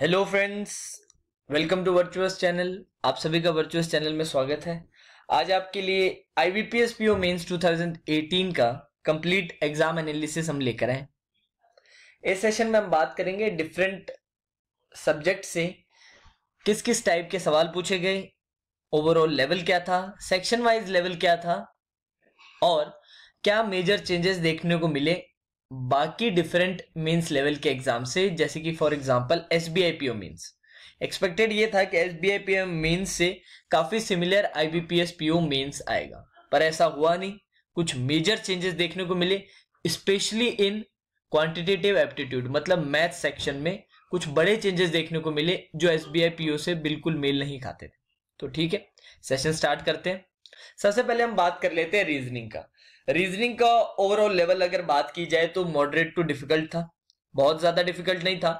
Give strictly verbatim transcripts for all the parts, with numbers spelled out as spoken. Hello friends, welcome to virtuous channel. आप सभी का वर्चुअस चैनल में स्वागत है। आज आपके लिए आईबीपीएस पीओ मेंस दो हज़ार अठारह का कंप्लीट एग्जाम एनालिसिस हम लेकर आए। इस सेशन में हम बात करेंगे डिफरेंट सब्जेक्ट से किस किस टाइप के सवाल पूछे गए, ओवरऑल लेवल क्या था, सेक्शन वाइज लेवल क्या था और क्या मेजर चेंजेस देखने को मिले बाकी डिफरेंट मेंस लेवल के एग्जाम से। जैसे कि for example SBI PO mains, expected ये था कि एसबीआई पीओ मेंस से काफी सिमिलर आईबीपीएस पीओ मेंस आएगा, पर ऐसा हुआ नहीं। कुछ मेजर चेंजेस देखने को मिले, स्पेशली इन क्वांटिटेटिव एप्टीट्यूड, मतलब मैथ सेक्शन में कुछ बड़े चेंजेस देखने को मिले जो एसबीआई पीओ से बिल्कुल मेल नहीं खाते थे। तो ठीक है, सेशन स्टार्ट करते हैं। सबसे पहले हम बात कर लेते हैं रीजनिंग का। रीजनिंग का ओवरऑल लेवल अगर बात की जाए तो मॉडरेट टू डिफिकल्ट था, बहुत ज्यादा डिफिकल्ट नहीं था।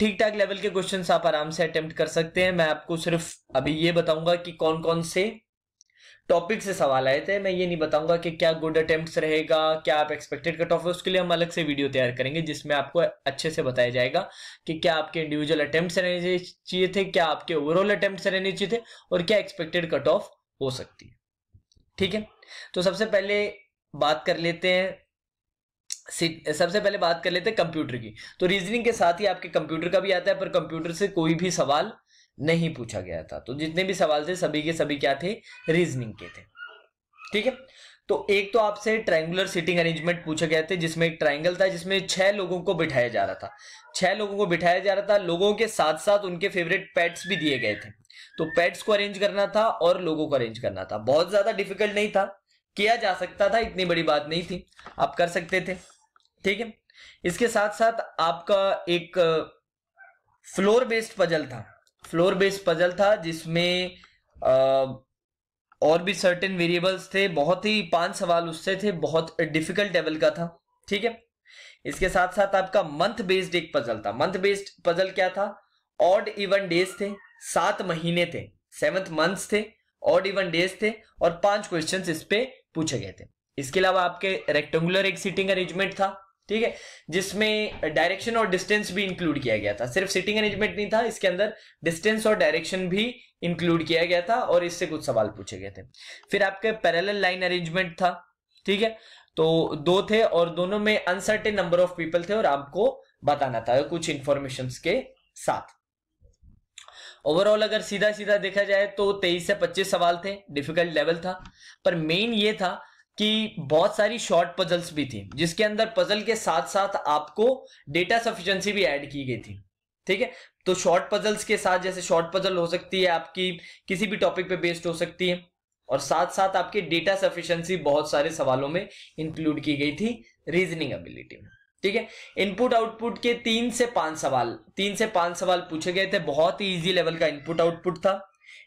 ठीक ठाक लेवल के क्वेश्चंस आप आराम से अटेम्प्ट कर सकते हैं। मैं आपको सिर्फ अभी ये बताऊंगा कि कौन कौन से टॉपिक से सवाल आए थे। मैं ये नहीं बताऊंगा कि क्या गुड अटेम्प्ट्स रहेगा, क्या आप एक्सपेक्टेड कट ऑफ है। उसके लिए हम अलग से वीडियो तैयार करेंगे जिसमें आपको अच्छे से बताया जाएगा कि क्या आपके इंडिविजुअल अटेम्प्ट्स रहने चाहिए थे, क्या आपके ओवरऑल अटेम्प्ट्स रहने चाहिए थे और क्या एक्सपेक्टेड कट ऑफ हो सकती है। ठीक है, तो सबसे पहले बात कर लेते हैं सबसे पहले बात कर लेते हैं कंप्यूटर की। तो रीजनिंग के साथ ही आपके कंप्यूटर का भी आता है, पर कंप्यूटर से कोई भी सवाल नहीं पूछा गया था। तो जितने भी सवाल थे सभी के सभी क्या थे, रीजनिंग के थे। ठीक है, तो एक तो आपसे ट्रायंगुलर सीटिंग अरेंजमेंट पूछे गए थे जिसमें एक ट्रायंगल था जिसमें छह लोगों को बिठाया जा रहा था छह लोगों को बिठाया जा रहा था लोगों के साथ साथ उनके फेवरेट पेट्स भी दिए गए थे। तो पेट्स को अरेंज करना था और लोगों को अरेंज करना था। बहुत ज्यादा डिफिकल्ट नहीं था, किया जा सकता था, इतनी बड़ी बात नहीं थी, आप कर सकते थे। ठीक है, इसके साथ साथ आपका एक फ्लोर बेस्ड पजल था फ्लोर बेस्ड पजल था जिसमें आ, और भी सर्टेन वेरिएबल्स थे। बहुत ही पांच सवाल उससे थे, बहुत डिफिकल्ट लेवल का था। ठीक है, इसके साथ साथ आपका मंथ बेस्ड एक पजल था। मंथ बेस्ड पजल क्या था, ऑड इवन डेज थे, सात महीने थे, सेवंथ मंथ्स थे, ऑड इवन डेज थे और पांच क्वेश्चंस इस पे पूछे गए थे। इसके अलावा आपके रेक्टेंगुलर एक सीटिंग अरेंजमेंट था, ठीक है, जिसमें डायरेक्शन और डिस्टेंस भी इंक्लूड किया गया था। सिर्फ सीटिंग अरेंजमेंट नहीं था, इसके अंदर डिस्टेंस और डायरेक्शन भी इंक्लूड किया गया था और इससे कुछ सवाल पूछे गए थे। फिर आपके पैरेलल लाइन अरेंजमेंट था, ठीक है, तो दो थे और दोनों में अनसर्टेन नंबर ऑफ पीपल थे और आपको बताना था कुछ इंफॉर्मेशंस के साथ। ओवरऑल अगर सीधा सीधा देखा जाए तो तेईस से पच्चीस सवाल थे, डिफिकल्ट लेवल था। पर मेन ये था कि बहुत सारी शॉर्ट पजल्स भी थी जिसके अंदर पजल के साथ साथ आपको डेटा सफिशिएंसी भी ऐड की गई थी। ठीक है, तो शॉर्ट पजल्स के साथ, जैसे शॉर्ट पजल हो सकती है आपकी किसी भी टॉपिक पे बेस्ड हो सकती है और साथ साथ आपके डेटा सफिशिएंसी बहुत सारे सवालों में इंक्लूड की गई थी रीजनिंग एबिलिटी में। ठीक है, इनपुट आउटपुट के तीन से पांच सवाल तीन से पांच सवाल पूछे गए थे। बहुत ही इजी लेवल का इनपुट आउटपुट था।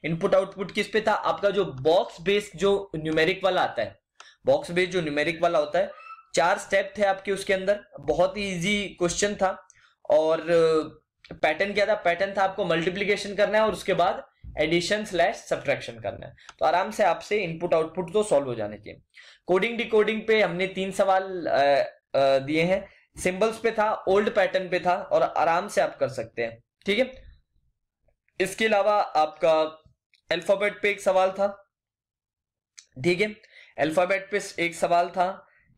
इनपुट आउटपुट किस पे था, आपका जो बॉक्स बेस्ड जो न्यूमेरिक वाला आता है बॉक्स बेस्ड जो न्यूमेरिक वाला होता है चार स्टेप थे आपके उसके अंदर। बहुत ही इजी क्वेश्चन था। और पैटर्न क्या था, पैटर्न था आपको मल्टीप्लीकेशन करना है और उसके बाद एडिशन स्लैश सब्ट्रैक्शन करना है। तो आराम से आपसे इनपुट आउटपुट तो सॉल्व हो जाने चाहिए। कोडिंग डिकोडिंग पे हमने तीन सवाल दिए हैं। सिंबल्स पे था, ओल्ड पैटर्न पे था और आराम से आप कर सकते हैं। ठीक है, इसके अलावा आपका अल्फाबेट पे एक सवाल था। ठीक है, अल्फाबेट पे एक सवाल था।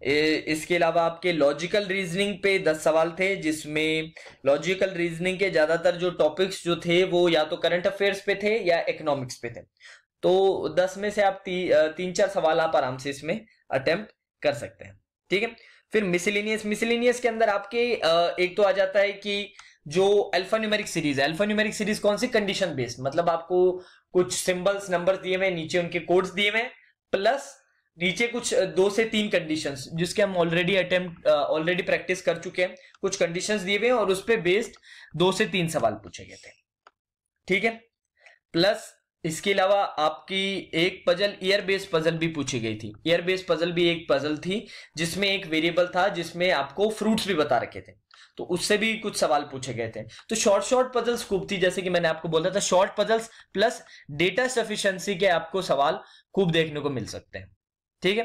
इसके अलावा आपके लॉजिकल रीजनिंग पे दस सवाल थे जिसमें लॉजिकल रीजनिंग के ज्यादातर जो टॉपिक्स जो थे वो या तो करंट अफेयर्स पे थे या इकोनॉमिक्स पे थे। तो दस में से आप ती, तीन चार सवाल आप आराम से इसमें अटेम्प्ट कर सकते हैं। ठीक है, फिर मिसलिनियस मिसलिनियस के अंदर आपके एक तो आ जाता है कि जो अल्फान्यूमेरिक सीरीज है अल्फान्यूमेरिक सीरीज कौन सी, कंडीशन बेस्ड, मतलब आपको कुछ सिंबल्स नंबर दिए हुए, नीचे उनके कोड्स दिए हुए, प्लस नीचे कुछ दो से तीन कंडीशंस जिसके हम ऑलरेडी अटेम्प्ट ऑलरेडी प्रैक्टिस कर चुके हैं। कुछ कंडीशंस दिए हुए हैं और उस पे बेस्ड दो से तीन सवाल पूछे गए थे। ठीक है, प्लस इसके अलावा आपकी एक पजल ईयर बेस्ड पजल भी पूछी गई थी। ईयर बेस्ड पजल भी एक पजल थी जिसमें एक वेरिएबल था जिसमें आपको फ्रूट्स भी बता रखे थे, तो उससे भी कुछ सवाल पूछे गए थे। तो शॉर्ट शॉर्ट पजल्स खूब थी, जैसे कि मैंने आपको बोला था, short puzzles plus data sufficiency के आपको सवाल खूब देखने को मिल सकते हैं। ठीक है,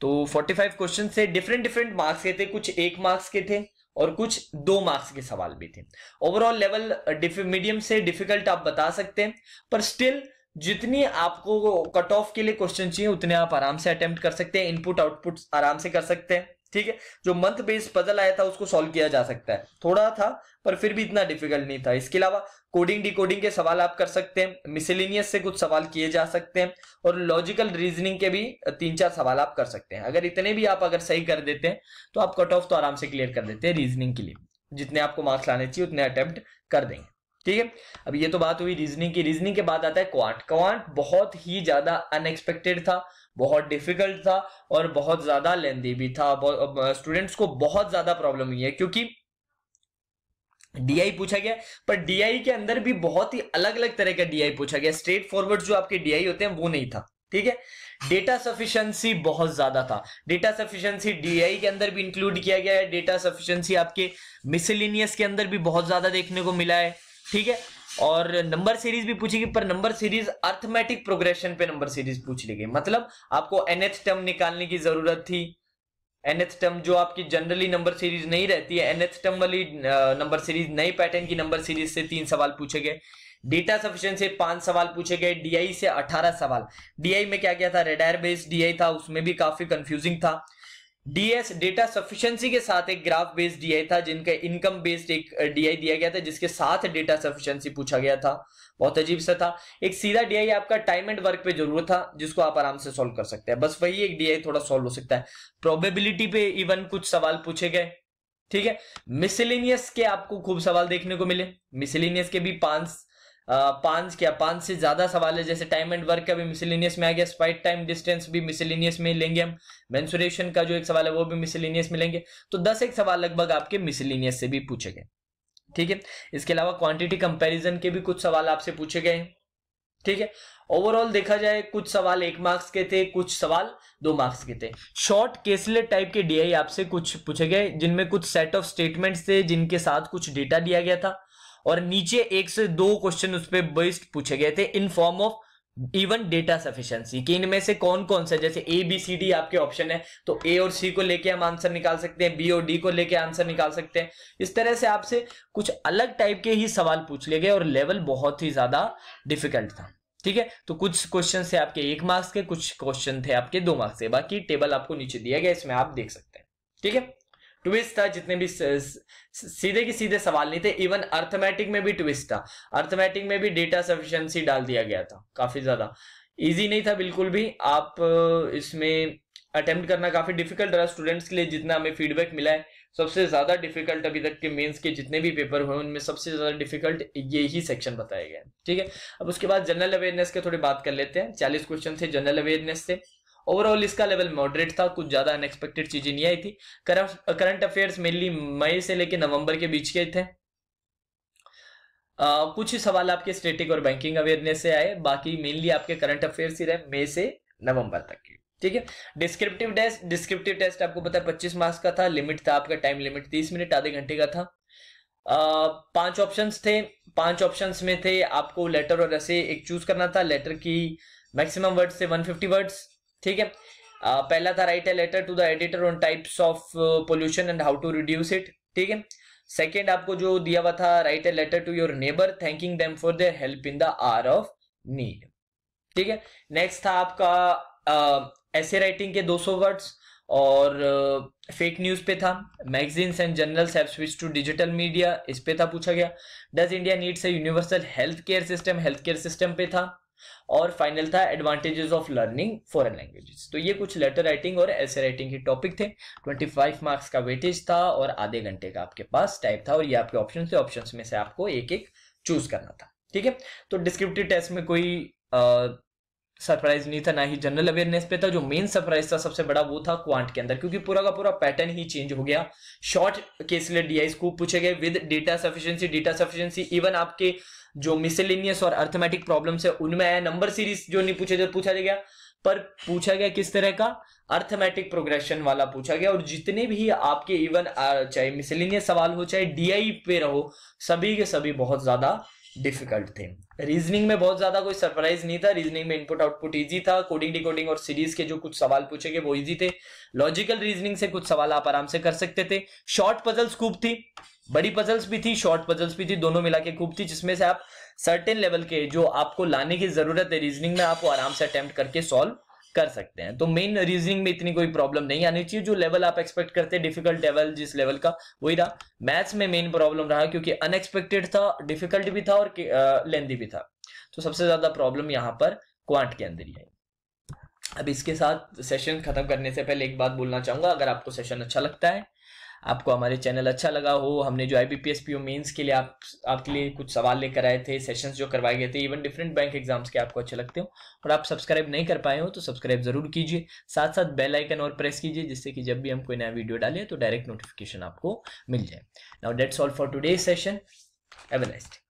तो पैंतालीस क्वेश्चन से डिफरेंट डिफरेंट मार्क्स के थे। कुछ एक मार्क्स के थे और कुछ दो मार्क्स के सवाल भी थे। ओवरऑल लेवल मीडियम से डिफिकल्ट आप बता सकते हैं, पर स्टिल जितनी आपको कट ऑफ के लिए क्वेश्चन चाहिए उतने आप आराम से अटेम्प्ट कर सकते हैं, इनपुट आउटपुट आराम से कर सकते हैं। ठीक है, जो मंथ बेस्ड पजल आया था उसको सॉल्व किया जा सकता है, थोड़ा था पर फिर भी इतना डिफिकल्ट नहीं था। इसके अलावा कोडिंग डिकोडिंग के सवाल आप कर सकते हैं, मिसेलिनियस से कुछ सवाल किए जा सकते हैं और लॉजिकल रीजनिंग के भी तीन चार सवाल आप कर सकते हैं। अगर इतने भी आप अगर सही कर देते हैं तो आप कट ऑफ तो आराम से क्लियर कर देते हैं। रीजनिंग के लिए जितने आपको मार्क्स लाने चाहिए उतने अटेम्प्ट कर देंगे। ठीक है, अब ये तो बात हुई रीजनिंग की। रीजनिंग के बाद आता है क्वांट। क्वांट बहुत ही ज्यादा अनएक्सपेक्टेड था, बहुत डिफिकल्ट था और बहुत ज्यादा लेंदी भी था। स्टूडेंट्स को बहुत ज्यादा प्रॉब्लम हुई है क्योंकि डीआई पूछा गया, पर डीआई के अंदर भी बहुत ही अलग अलग तरह का डीआई पूछा गया। स्ट्रेट फॉरवर्ड जो आपके डीआई होते हैं वो नहीं था। ठीक है, डेटा सफिशिएंसी बहुत ज्यादा था। डेटा सफिशिएंसी डीआई के अंदर भी इंक्लूड किया गया है। डेटा सफिशिएंसी आपके मिसलिनियस के अंदर भी बहुत ज्यादा देखने को मिला है। ठीक है, और नंबर सीरीज भी पूछी गई, पर नंबर सीरीज अर्थमेटिक प्रोग्रेशन पे नंबर सीरीज पूछ ली गई। मतलब आपको एनएथ टर्म निकालने की जरूरत थी। एनएथ टर्म जो आपकी जनरली नंबर सीरीज नहीं रहती है, एनएथ टर्म वाली नंबर सीरीज, नई पैटर्न की नंबर सीरीज से तीन सवाल पूछे गए। डेटा सफिशिएंसी से पांच सवाल पूछे गए। डीआई से अठारह सवाल। डीआई में क्या क्या था? रडार बेस्ड डीआई था, उसमें भी काफी कंफ्यूजिंग था। डीएस डेटा सफिशिएंसी के साथ एक ग्राफ बेस्ड डीआई था, जिनका इनकम बेस्ड एक डीआई दिया गया था, जिसके साथ डेटा सफिशिएंसी पूछा गया था। बहुत अजीब सा था। एक सीधा डीआई आपका टाइम एंड वर्क पे जरूर था, जिसको आप आराम से सॉल्व कर सकते हैं। बस वही एक डीआई थोड़ा सॉल्व हो सकता है। प्रोबेबिलिटी पे इवन कुछ सवाल पूछे गए। ठीक है, मिसलिनियस के आपको खूब सवाल देखने को मिले। मिसलिनियस के भी पांच पांच क्या पांच से ज्यादा सवाल है। जैसे टाइम एंड वर्क का भी मिसलिनियस में आ गया, स्पाइट टाइम डिस्टेंस भी मिसलिनियस में लेंगे हम, मेंसुरेशन का जो एक सवाल है वो भी मिसलिनियस में लेंगे। तो दस एक सवाल लगभग आपके मिसलिनियस से भी पूछे गए। ठीक है, इसके अलावा क्वांटिटी कंपैरिजन के भी कुछ सवाल आपसे पूछे गए। ठीक है, ओवरऑल देखा जाए कुछ सवाल एक मार्क्स के थे, कुछ सवाल दो मार्क्स के थे। शॉर्ट केसलेट टाइप के डीआई आपसे कुछ पूछे गए, जिनमें कुछ सेट ऑफ स्टेटमेंट्स थे जिनके साथ कुछ डेटा दिया गया था और नीचे एक से दो क्वेश्चन उस पे बेस्ड पूछे गए थे in form of even data sufficiency कि इनमें से कौन कौन सा, जैसे ए बी सी डी आपके ऑप्शन है तो ए और सी को लेके हम आंसर निकाल सकते हैं, बी और डी को लेके आंसर निकाल सकते हैं। इस तरह से आपसे कुछ अलग टाइप के ही सवाल पूछ लिए गए और लेवल बहुत ही ज्यादा डिफिकल्ट था। ठीक है, तो कुछ क्वेश्चन थे आपके एक मार्क्स के, कुछ क्वेश्चन थे आपके दो मार्क्स के। बाकी टेबल आपको नीचे दिया गया, इसमें आप देख सकते हैं। ठीक है, ट्विस्ट था, जितने भी सीधे के सीधे सवाल नहीं थे। इवन अर्थमेटिक में भी ट्विस्ट था। अर्थमेटिक में भी डेटा सफिशिएंसी डाल दिया गया था। काफी ज्यादा इजी नहीं था बिल्कुल भी। आप इसमें अटेम्प्ट करना काफी डिफिकल्ट रहा स्टूडेंट्स के लिए। जितना हमें फीडबैक मिला है, सबसे ज्यादा डिफिकल्ट अभी तक के मेंस के जितने भी पेपर हुए उनमें सबसे ज्यादा डिफिकल्ट ये ही सेक्शन बताया गया। ठीक है, अब उसके बाद जनरल अवेयरनेस के थोड़ी बात कर लेते हैं। चालीस क्वेश्चन थे जनरल अवेयरनेस थे। ओवरऑल इसका लेवल मॉडरेट था, कुछ ज्यादा अनएक्सपेक्टेड चीजें नहीं आई थी। करंट अफेयर्स मेनली मई से लेकर नवंबर के बीच के थे। आ, कुछ ही सवाल आपके स्टैटिक और बैंकिंग अवेयरनेस से आए, बाकी मेनली आपके करंट अफेयर्स ही रहे मई से नवंबर तक के। ठीक है, डिस्क्रिप्टिव टेस्ट डिस्क्रिप्टिव टेस्ट आपको पता है पच्चीस मार्क्स का था। लिमिट था आपका, टाइम लिमिट तीस मिनट, आधे घंटे का था। Uh, पांच ऑप्शंस थे। पांच ऑप्शंस में थे आपको लेटर और ऐसे एक चूज करना था। लेटर की मैक्सिमम वर्ड्स थे एक सौ पचास वर्ड्स। ठीक है, uh, पहला था write a letter to the editor on types of pollution and how to reduce it. ठीक है, सेकंड आपको जो दिया हुआ था write a letter to your neighbour thanking them for their help in the hour of need. ठीक है, next था आपका ऐसे uh, राइटिंग के दो सौ वर्ड्स और फेक uh, न्यूज पे था। Magazines and journals have switch to digital media, इस पे था पूछा गया। Does India needs a universal health care system, health care system पे था। और फाइनल था advantages of learning foreign languages. तो ये कुछ लेटर राइटिंग और एसे राइटिंग के टॉपिक थे। पच्चीस मार्क्स का वेटेज था और आधे घंटे का आपके पास टाइप था और ये आपके ऑप्शन थे। ऑप्शंस में से आपको एक एक चूज करना था। ठीक है, तो डिस्क्रिप्टिव टेस्ट में कोई uh, सरप्राइज नहीं था, ना ही जनरल अवेयरनेस पे था। जो मेन सरप्राइज था सबसे बड़ा वो था क्वांट के अंदर, क्योंकि पूरा का पूरा पैटर्न ही चेंज हो गया। शॉर्ट केसलेट डीआई खूब पूछे गए with data sufficiency. Data sufficiency even आपके जो मिसलिनियस और अर्थमेटिक प्रॉब्लम्स है उनमें आया। नंबर सीरीज जो नहीं पूछे जो पूछा गया, पर पूछा गया किस तरह का? अर्थमेटिक प्रोग्रेशन वाला पूछा गया। और जितने भी आपके इवन चाहे मिसलिनियस सवाल हो चाहे डीआई पे रहो, सभी के सभी बहुत ज्यादा डिफिकल्ट थे। रीजनिंग में बहुत ज्यादा कोई सरप्राइज नहीं था, रीजनिंग में इनपुट आउटपुट इजी था, कोडिंग डिकोडिंग और सीरीज के जो कुछ सवाल पूछे गए वो इजी थे, लॉजिकल रीजनिंग से कुछ सवाल आप आराम से कर सकते थे, शॉर्ट पजल्स खूब थी, बड़ी पजल्स भी थी, शॉर्ट पजल्स भी थी, दोनों मिला के खूब थी, जिसमें से आप सर्टेन लेवल के जो आपको लाने की जरूरत है रीजनिंग में आप वो आराम से अटेम्प्ट करके सॉल्व कर सकते हैं। तो मेन रीजनिंग में इतनी कोई प्रॉब्लम नहीं आनी चाहिए, जो लेवल आप एक्सपेक्ट करते हैं डिफिकल्ट लेवल जिस लेवल का वही रहा। मैथ्स में मेन प्रॉब्लम रहा क्योंकि अनएक्सपेक्टेड था, डिफिकल्ट भी था और लेंथी भी था, तो सबसे ज्यादा प्रॉब्लम यहाँ पर क्वांट के अंदर ही आई। अब इसके साथ सेशन खत्म करने से पहले एक बात बोलना चाहूंगा, अगर आपको सेशन अच्छा लगता है, आपको हमारे चैनल अच्छा लगा हो, हमने जो आईबीपीएस पीओ मेंस के लिए आप आपके लिए कुछ सवाल लेकर आए थे, सेशंस जो करवाए गए थे, इवन डिफरेंट बैंक एग्जाम्स के आपको अच्छे लगते हो और आप सब्सक्राइब नहीं कर पाए हो तो सब्सक्राइब जरूर कीजिए, साथ साथ बेल आइकन और प्रेस कीजिए जिससे कि जब भी हम कोई नया वीडियो डालें तो डायरेक्ट नोटिफिकेशन आपको मिल जाए। Now that's all for today session, have a nice day.